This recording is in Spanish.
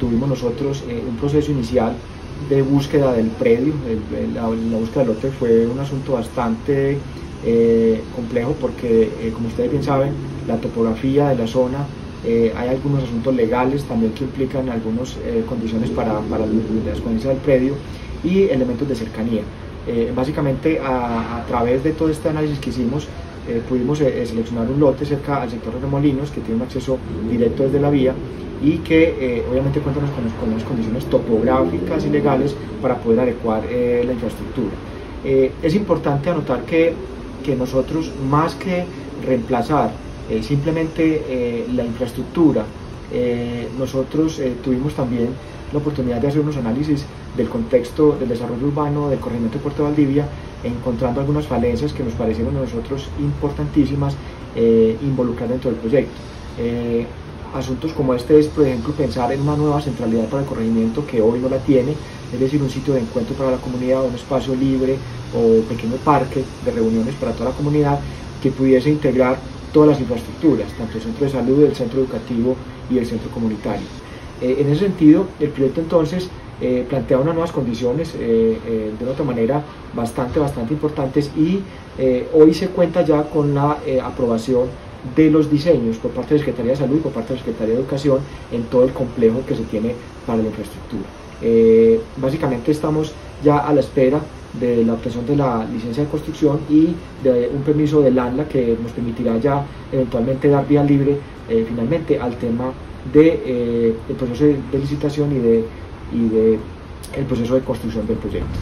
Tuvimos nosotros un proceso inicial de búsqueda del predio. La búsqueda del lote fue un asunto bastante complejo porque, como ustedes bien saben, la topografía de la zona, hay algunos asuntos legales también que implican algunas condiciones para la escogencia del predio y elementos de cercanía. Básicamente, a través de todo este análisis que hicimos, pudimos seleccionar un lote cerca al sector de Remolinos que tiene un acceso directo desde la vía y que obviamente cuenta con las condiciones topográficas y legales para poder adecuar la infraestructura. Es importante anotar que nosotros, más que reemplazar simplemente la infraestructura, nosotros tuvimos también la oportunidad de hacer unos análisis del contexto del desarrollo urbano del corregimiento de Puerto Valdivia, encontrando algunas falencias que nos parecieron a nosotros importantísimas involucrar dentro del proyecto. Asuntos como este es, por ejemplo, pensar en una nueva centralidad para el corregimiento que hoy no la tiene, es decir, un sitio de encuentro para la comunidad, un espacio libre o un pequeño parque de reuniones para toda la comunidad que pudiese integrar todas las infraestructuras, tanto el centro de salud, el centro educativo y el centro comunitario. En ese sentido, el proyecto entonces plantea unas nuevas condiciones de una otra manera bastante importantes y hoy se cuenta ya con la aprobación de los diseños por parte de la Secretaría de Salud y por parte de la Secretaría de Educación en todo el complejo que se tiene para la infraestructura. Básicamente estamos ya a la espera de la obtención de la licencia de construcción y de un permiso del ANLA que nos permitirá ya eventualmente dar vía libre finalmente al tema del el proceso de licitación y del proceso de construcción del proyecto.